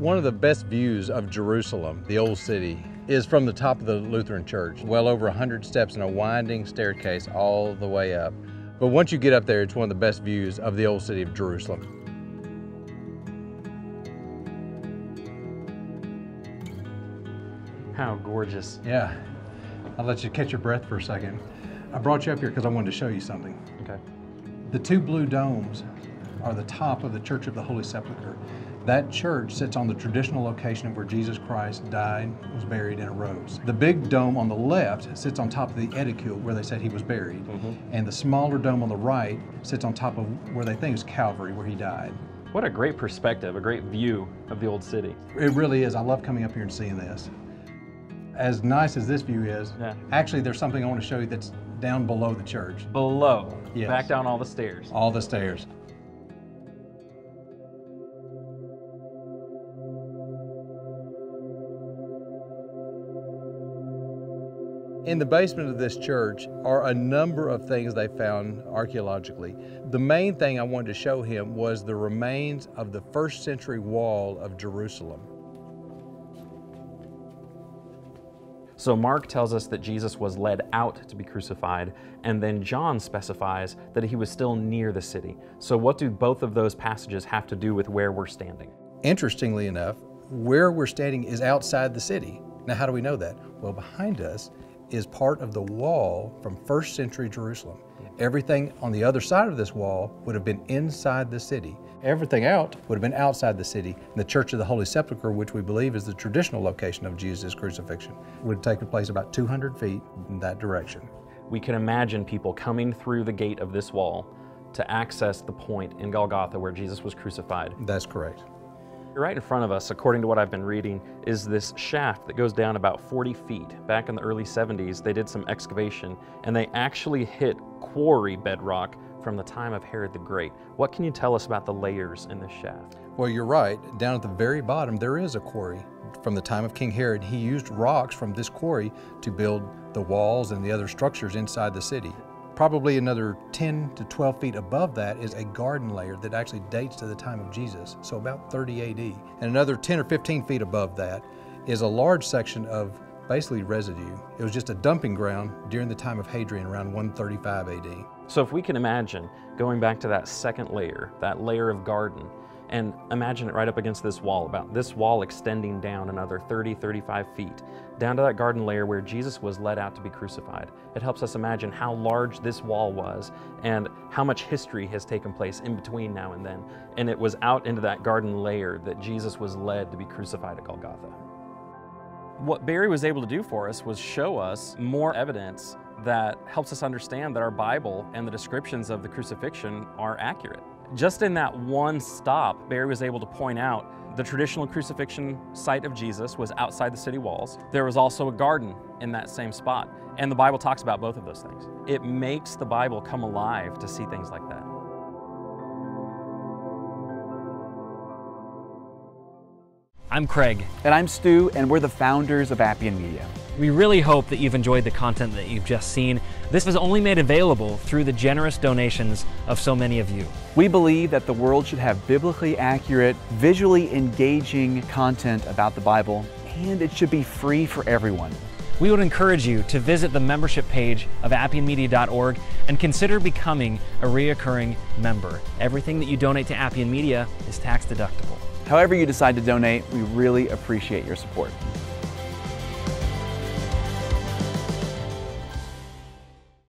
One of the best views of Jerusalem, the old city, is from the top of the Lutheran church. Well over 100 steps and a winding staircase all the way up. But once you get up there, it's one of the best views of the old city of Jerusalem. How gorgeous. Yeah. I'll let you catch your breath for a second. I brought you up here because I wanted to show you something. Okay. The two blue domes are the top of the Church of the Holy Sepulchre. That church sits on the traditional location of where Jesus Christ died, was buried, and arose. The big dome on the left sits on top of the edicule where they said he was buried. Mm-hmm. And the smaller dome on the right sits on top of where they think is Calvary, where he died. What a great perspective, a great view of the old city. It really is. I love coming up here and seeing this. As nice as this view is, yeah. Actually there's something I want to show you that's down below the church. Below? Yes. Back down all the stairs? All the stairs. In the basement of this church are a number of things they found archaeologically. The main thing I wanted to show him was the remains of the first century wall of Jerusalem. So Mark tells us that Jesus was led out to be crucified, and then John specifies that he was still near the city. So what do both of those passages have to do with where we're standing? Interestingly enough, where we're standing is outside the city. Now, how do we know that? Well, behind us is part of the wall from first century Jerusalem. Everything on the other side of this wall would have been inside the city. Everything out would have been outside the city. The Church of the Holy Sepulchre, which we believe is the traditional location of Jesus' crucifixion, would have taken place about 200 feet in that direction. We can imagine people coming through the gate of this wall to access the point in Golgotha where Jesus was crucified. That's correct. Right in front of us, according to what I've been reading, is this shaft that goes down about 40 feet. Back in the early 70s, they did some excavation, and they actually hit quarry bedrock from the time of Herod the Great. What can you tell us about the layers in this shaft? Well, you're right. Down at the very bottom, there is a quarry. From the time of King Herod, he used rocks from this quarry to build the walls and the other structures inside the city. Probably another 10 to 12 feet above that is a garden layer that actually dates to the time of Jesus, so about 30 AD. And another 10 or 15 feet above that is a large section of basically residue. It was just a dumping ground during the time of Hadrian, around 135 AD. So if we can imagine going back to that second layer, that layer of garden, and imagine it right up against this wall, about this wall extending down another 30, 35 feet, down to that garden layer where Jesus was led out to be crucified. It helps us imagine how large this wall was and how much history has taken place in between now and then. And it was out into that garden layer that Jesus was led to be crucified at Golgotha. What Barry was able to do for us was show us more evidence that helps us understand that our Bible and the descriptions of the crucifixion are accurate. Just in that one stop, Barry was able to point out the traditional crucifixion site of Jesus was outside the city walls. There was also a garden in that same spot, and the Bible talks about both of those things. It makes the Bible come alive to see things like that. I'm Craig. And I'm Stu, and we're the founders of Appian Media. We really hope that you've enjoyed the content that you've just seen. This was only made available through the generous donations of so many of you. We believe that the world should have biblically accurate, visually engaging content about the Bible, and it should be free for everyone. We would encourage you to visit the membership page of appianmedia.org and consider becoming a reoccurring member. Everything that you donate to Appian Media is tax deductible. However you decide to donate, we really appreciate your support.